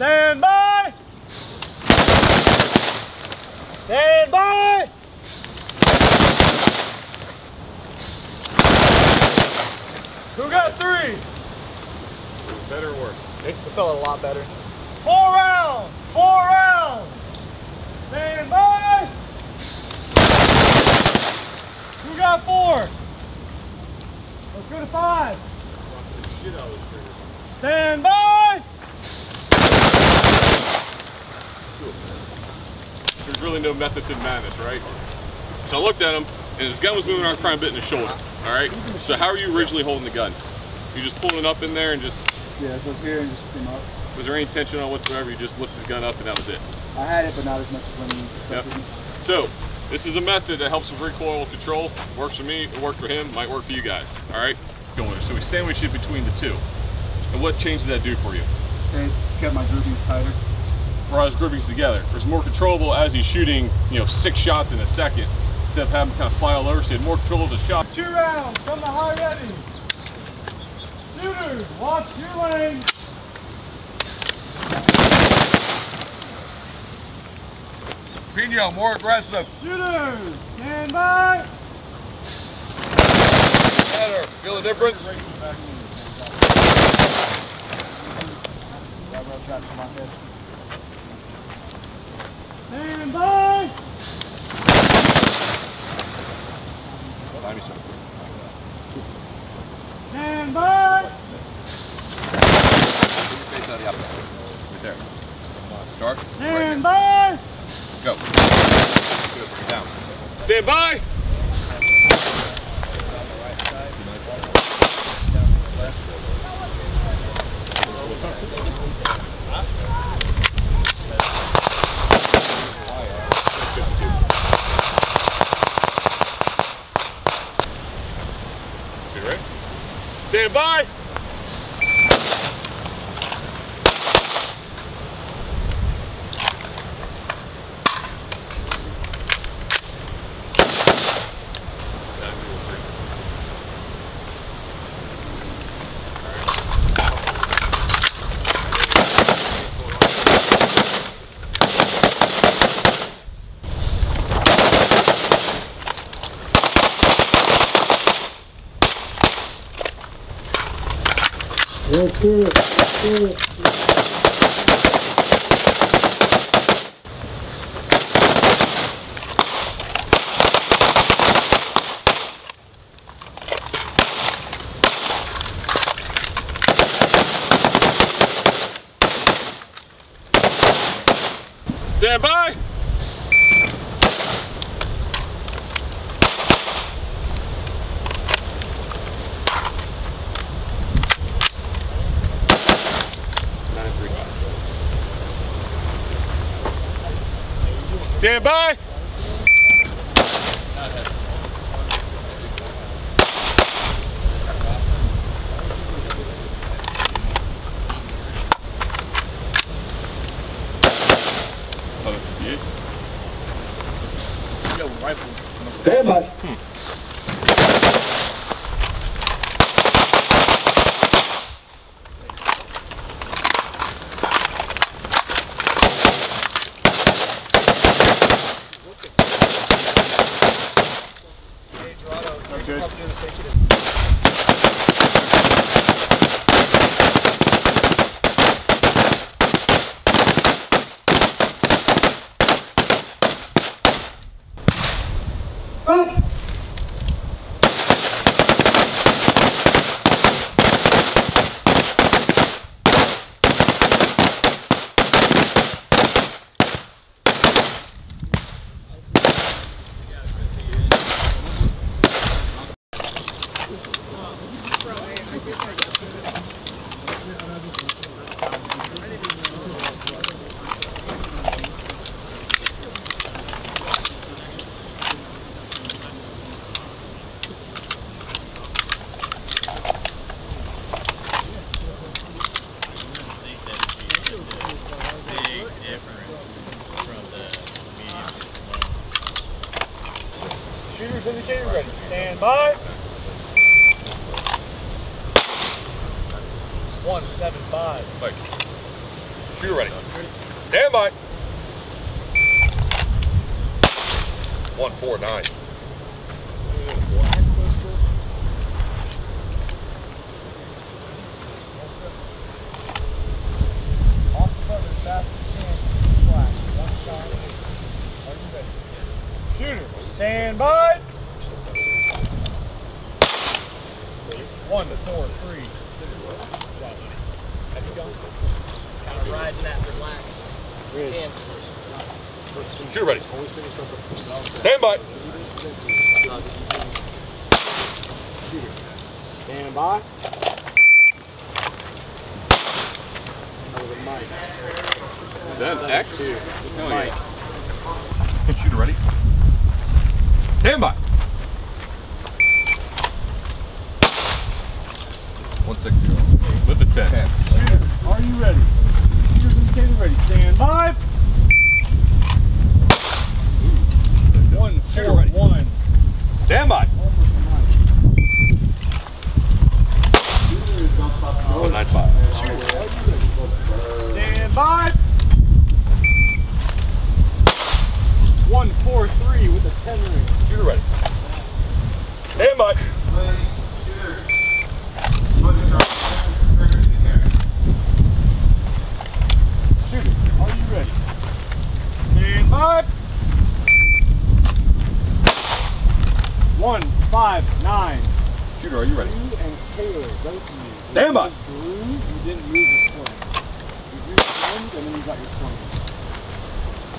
Stand by! Stand by! Who got three? Better work. It felt a lot better. 4 rounds! 4 rounds! Stand by! Who got 4? Let's go to 5. Stand by! There's really no method to madness, right? So I looked at him, and his gun was moving around, crime bit in his shoulder. All right. So how are you originally holding the gun? You just pulled it up in there and just. Yeah, it's up here and just came up. Was there any tension on whatsoever? You just lifted the gun up and that was it. I had it, but not as much as when. Yep. So this is a method that helps with recoil control. Works for me. It worked for him. Might work for you guys. All right. So we sandwiched it between the two. And what change did that do for you? It kept my groupings tighter. Brought his groupings together. It was more controllable as he's shooting, 6 shots in a second. Instead of having to kind of fly all over, so he had more control of the shot. 2 rounds from the high ready. Shooters, watch your lane. Pino, more aggressive. Shooters, stand by. Better, feel the difference? Stand by. Stand by! Right there. Start. Stand by! Go. Good. Down. Stand by! Stand by! Let's do it. Let's do it. Stand by. Stand by! Stand by! Shooters indicated ready. Stand by. 175. Mike. Crew ready. Stand by. 149. Stand by. 143. Kind of riding that relaxed hand position. Shooter ready. Stand by. Shooter. Stand by. That was a mic. Is that an X? No, mic. Shooter ready. Stand by. 160. With the 10. Shooter, are you ready? Shooter indicated ready. Stand by. 141. Stand by. 195. Shooter. Stand by. 143 with a 10 ring. Shooter ready. Stand by. Shooter, are you ready? Stand by. 159. Shooter, are you ready? Drew and Taylor, both of you. Stand by. Drew, you didn't move the square. You drew the swings and then you got your swings.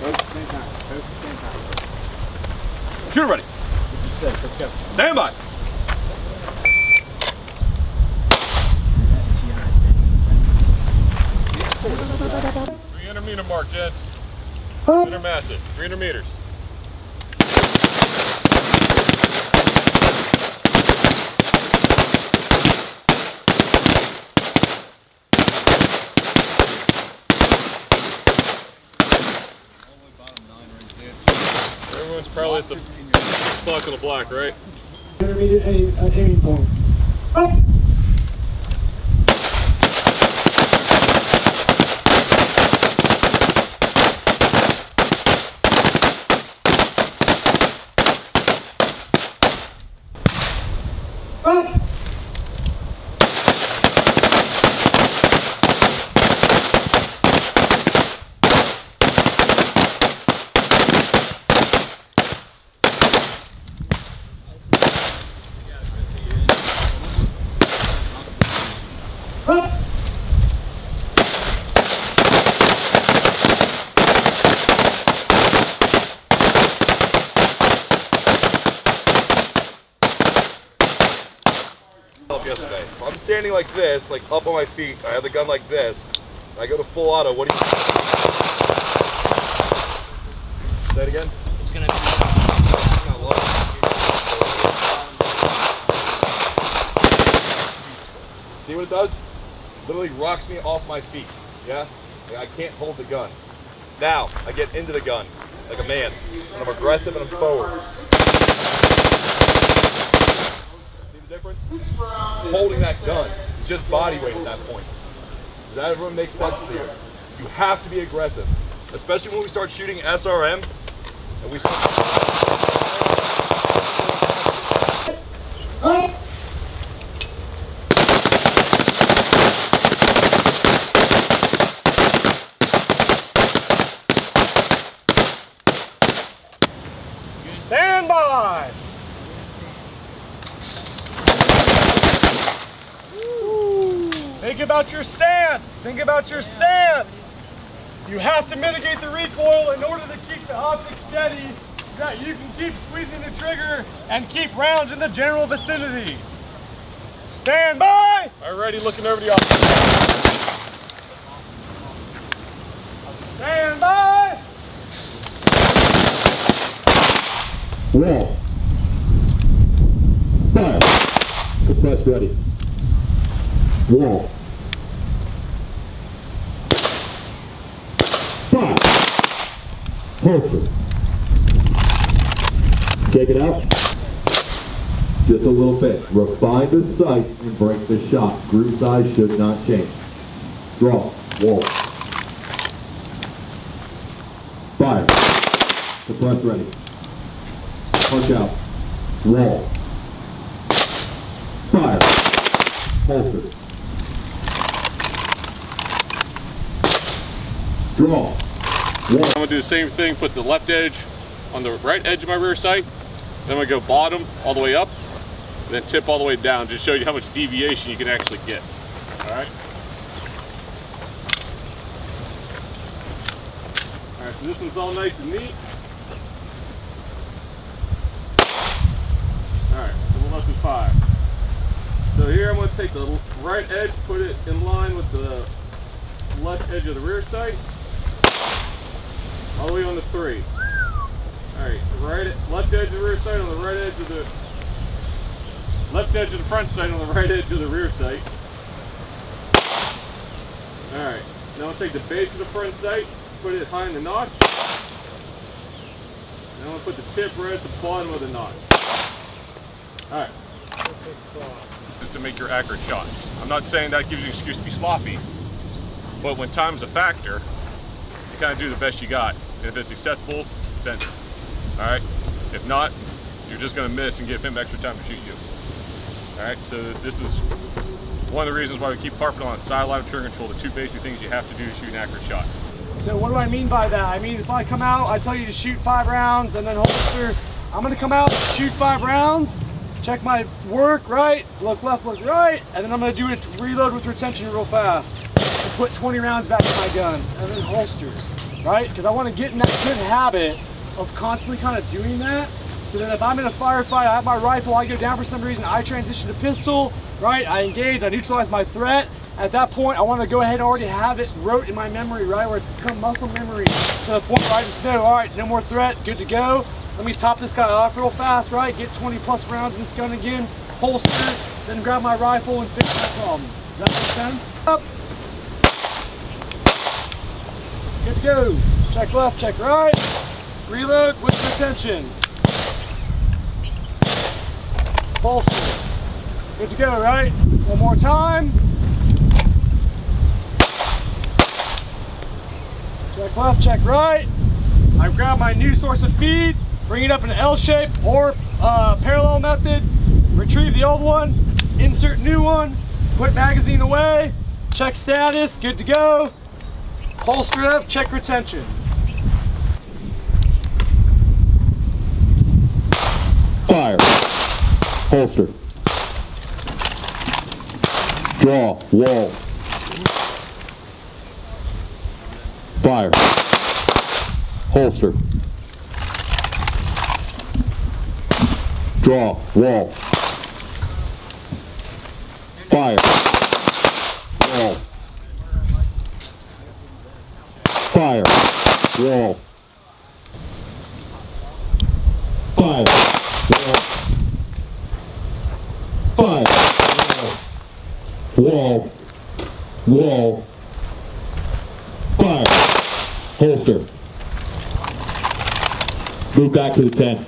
Both at the same time. Both at the same time. Shooter ready. 56, let's go. Stand by. STI. 300 meter mark, Jets. Center massive. 300 meters. Probably at the clock on the block, right? Intermediate aiming point. Oh. Yesterday. If I'm standing like this, like up on my feet, I have the gun like this, and I go to full auto, what do you do? Say it again? It's going to be... See what it does? It literally rocks me off my feet, yeah? Like I can't hold the gun. Now, I get into the gun, like a man, and I'm aggressive and I'm forward. Difference? Holding that gun is just body weight at that point. Does that everyone make sense to you? You have to be aggressive, especially when we start shooting SRM and we start. Stand by. Think about your stance. Think about your stance. You have to mitigate the recoil in order to keep the optics steady so that you can keep squeezing the trigger and keep rounds in the general vicinity. Stand by. Alrighty, looking over the optics. Stand by. Roll. Fire. Compress ready. Roll. Perfect. Take it out. Just a little bit. Refine the sights and break the shot. Group size should not change. Draw. Wall. The breath ready. Punch out. Roll. Fire. Holster. Draw. Roll. I'm gonna do the same thing, put the left edge on the right edge of my rear sight. Then I'm gonna go bottom all the way up, and then tip all the way down, just show you how much deviation you can actually get. All right. All right, so this one's all nice and neat. All right, so we're left with 5. So here I'm going to take the right edge, put it in line with the left edge of the rear sight, all the way on the 3. All right, left edge of the rear sight on the right edge of the left edge of the front sight on the right edge of the rear sight. All right, now I'll take the base of the front sight, put it high in the notch, and I'm going to put the tip right at the bottom of the notch. All right. Just to make your accurate shots. I'm not saying that gives you an excuse to be sloppy, but when time's a factor, you kind of do the best you got. And if it's acceptable, send it. All right? If not, you're just going to miss and give him extra time to shoot you. All right? So this is one of the reasons why we keep harping on sideline and trigger control, the two basic things you have to do to shoot an accurate shot. So what do I mean by that? I mean, if I come out, I tell you to shoot 5 rounds and then holster. I'm going to come out, shoot 5 rounds, check my work, right, look left, look right, and then I'm going to do it, reload with retention real fast, and put 20 rounds back in my gun, and then holster, right? Because I want to get in that good habit of constantly kind of doing that, so that if I'm in a firefight, I have my rifle, I go down for some reason, I transition to pistol, right, I engage, I neutralize my threat. At that point, I want to go ahead and already have it wrote in my memory, right, where it's become muscle memory, to the point where I just know, all right, no more threat, good to go. Let me top this guy off real fast, right? Get 20 plus rounds in this gun again, holster, then grab my rifle and fix my problem. Does that make sense? Up. Good to go. Check left, check right. Reload with retention. Holster. Good to go, right? One more time. Check left, check right. I grab my new source of feed. Bring it up in an L shape or parallel method, retrieve the old one, insert new one, put magazine away, check status, good to go, holster it up, check retention. Fire, holster, draw, wall, fire, holster. Draw, wall, fire, wall, fire, wall, fire, wall, fire, wall, wall, fire, holster. Move back to the 10.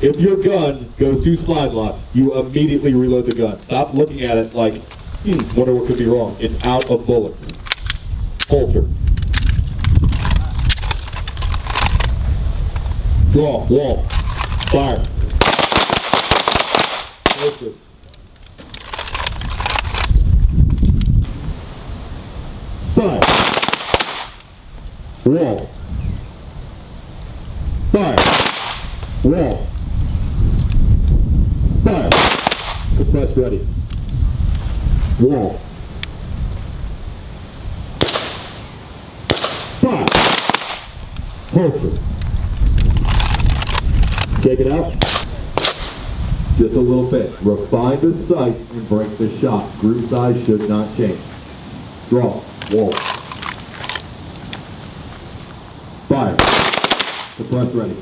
If your gun goes to slide lock, you immediately reload the gun. Stop looking at it like, wonder what could be wrong. It's out of bullets. Holster. Draw, wall, fire. Holster. Fire. Wall. Fire. Wall. Fire. Compress ready. Wall. Fire. Holster. Take it out. Just a little bit. Refine the sight and break the shot. Group size should not change. Draw. Wall. Fire. Compress ready.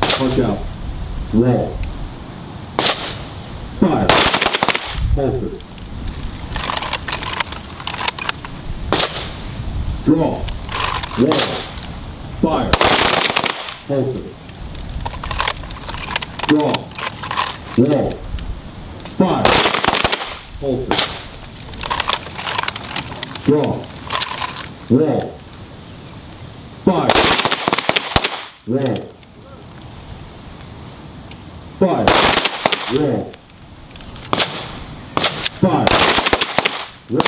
Punch out. Wall. Fire. Holster. Draw. Wall. Fire. Holster. Draw. Roll. Fire. Holster. Draw. Roll. Fire. Roll. Fire. Roll. Fire. Roll.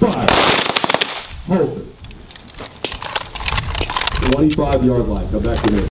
Fire. Holster. 25-yard line. Come back to me.